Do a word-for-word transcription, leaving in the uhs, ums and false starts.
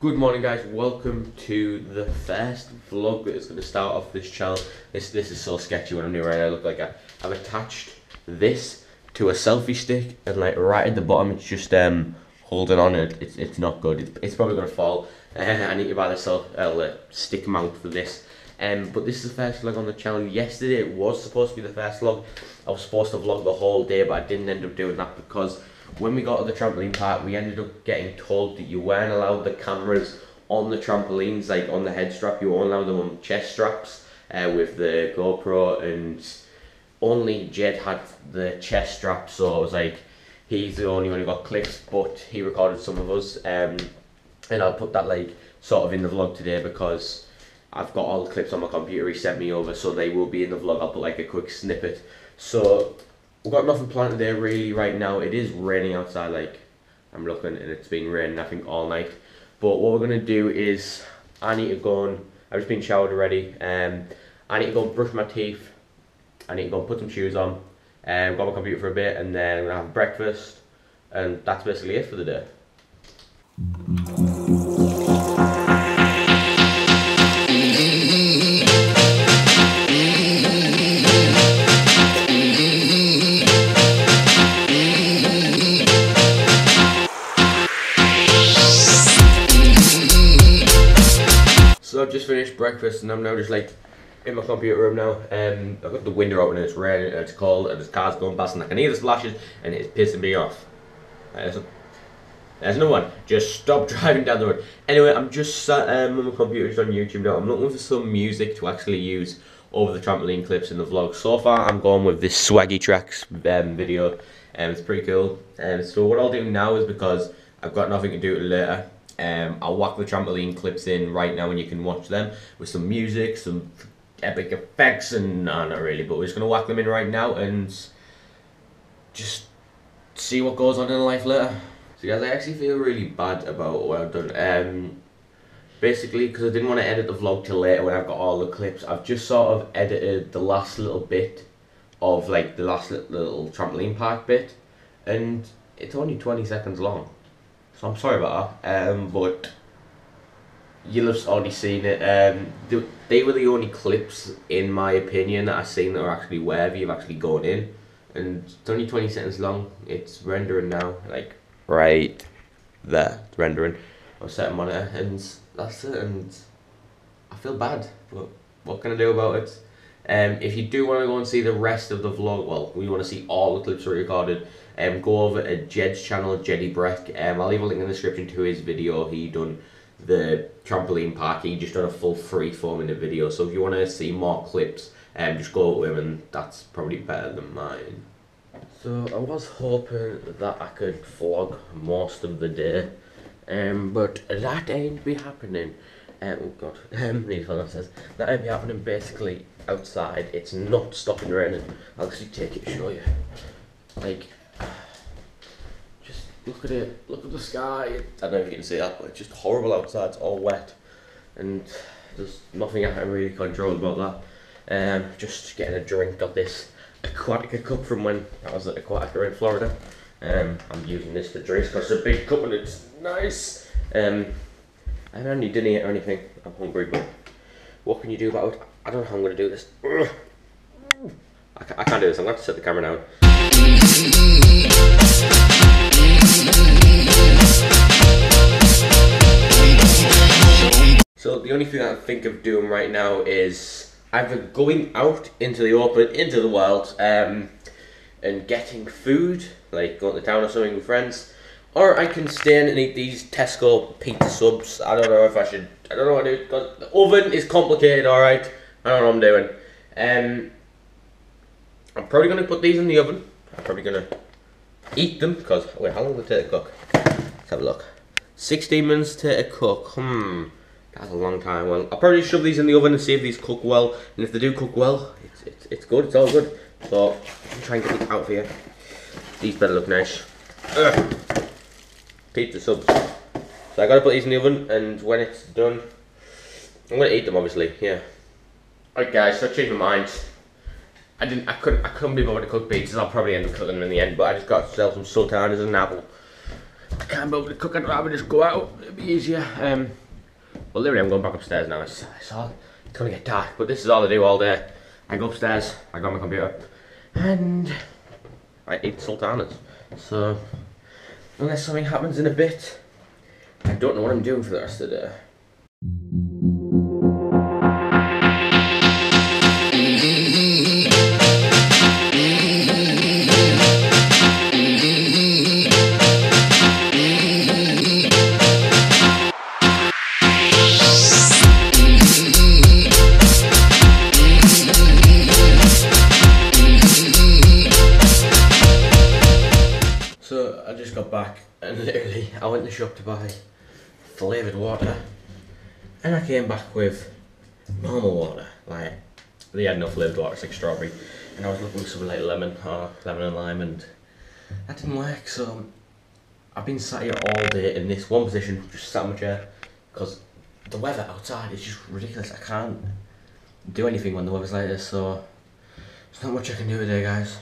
Good morning guys, welcome to the first vlog that is going to start off this channel. This this is so sketchy when I'm doing it right now. I look like I, I've attached this to a selfie stick and like right at the bottom it's just um holding on it. It's, it's not good. It's, it's probably going to fall. Uh, I need to buy the self, uh, stick mount for this. Um, but this is the first vlog on the channel. Yesterday it was supposed to be the first vlog. I was supposed to vlog the whole day but I didn't end up doing that because when we got to the trampoline park we ended up getting told that you weren't allowed the cameras on the trampolines, like on the head strap. You weren't allowed them on chest straps uh, with the GoPro, and only Jed had the chest strap, so I was like, he's the only one who got clips, but he recorded some of us, um, and I'll put that like sort of in the vlog today because I've got all the clips on my computer he sent me over, so they will be in the vlog. I'll put like a quick snippet. So we've got nothing planned there really right now. It is raining outside, like I'm looking, and it's been raining I think all night. But what we're going to do is I need to go and, I've just been showered already, um, I need to go and brush my teeth, I need to go and put some shoes on, and um, got my computer for a bit, and then I'm going to have breakfast, and that's basically it for the day. So I've just finished breakfast and I'm now just like in my computer room now. Um, I've got the window open and it's raining and it's cold and there's cars going past and I can hear the splashes and it's pissing me off. There's, a, there's no one. Just stop driving down the road. Anyway, I'm just sat um, on my computer, just on YouTube now. I'm looking for some music to actually use over the trampoline clips in the vlog. So far I'm going with this Swaggy Tracks um, video, and um, it's pretty cool. Um, so what I'll do now is, because I've got nothing to do till later, Um, I'll whack the trampoline clips in right now and you can watch them with some music, some epic effects, and no, not really, but we're just going to whack them in right now and just see what goes on in life later. So guys, I actually feel really bad about what I've done. Um, basically, because I didn't want to edit the vlog till later when I've got all the clips, I've just sort of edited the last little bit of like the last little trampoline park bit, and it's only twenty seconds long. So I'm sorry about that, um, but you'll have already seen it. Um, they, they were the only clips, in my opinion, that I've seen that are actually worthy of actually going in. And it's only twenty seconds long. It's rendering now, like right there, it's rendering. I've set them on it, and that's it. And I feel bad, but what can I do about it? Um, if you do want to go and see the rest of the vlog, well, we want to see all the clips we recorded, um, go over to Jed's channel, Jeddy Breck. Um, I'll leave a link in the description to his video. He done the trampoline park. He just done a full free form in the video. So if you want to see more clips, um, just go over to him, and that's probably better than mine. So I was hoping that I could vlog most of the day, um, but that ain't be happening. Um, oh god, um, these fellas says that ain't be happening. Basically, outside it's not stopping raining. I'll actually take it and show you. Like, just look at it, look at the sky. I don't know if you can see that, but it's just horrible outside. It's all wet, and there's nothing I can really control about that. Um, just getting a drink. Got this Aquatica cup from when I was at Aquatica in Florida. Um, I'm using this for drinks because it's a big cup and it's nice. Um. I haven't had dinner yet or anything. I'm hungry, but what can you do about it? I don't know how I'm going to do this. I can't, I can't do this. I'm going to have to set the camera down. So the only thing I think of doing right now is either going out into the open, into the wild, um, and getting food, like going to town or something with friends. Or I can stay in and eat these Tesco pizza subs. I don't know if I should, I don't know what I do, because the oven is complicated, alright? I don't know what I'm doing. Um, I'm probably going to put these in the oven. I'm probably going to eat them, because, wait, how long will it take to cook? Let's have a look. sixteen minutes to cook, hmm, that's a long time. Well, I'll probably shove these in the oven and see if these cook well. And if they do cook well, it's, it's, it's good, it's all good. So, I'm trying to get these out for you. These better look nice. Ugh. Pizza subs. So I gotta put these in the oven, and when it's done, I'm gonna eat them, obviously. Yeah. Alright, guys. So I changed my mind. I didn't. I couldn't. I couldn't be bothered to cook pizzas. I'll probably end up cooking them in the end. But I just got to sell some sultanas and an apple. I can't be able to cook, I'd rather just go out, it'd be easier. Um, well, literally I'm going back upstairs now, it's, it's all, it's gonna get dark, but this is all I do all day. I go upstairs, I go on my computer, and I eat sultanas. So, unless something happens in a bit, I don't know what I'm doing for the rest of the day. Back and literally I went to the shop to buy flavoured water and I came back with normal water. Like, they had no flavoured water, it's like strawberry, and I was looking for something like lemon or lemon and lime, and that didn't work. So I've been sat here all day in this one position, just sat in my chair, because the weather outside is just ridiculous. I can't do anything when the weather's like this, so there's not much I can do today, guys.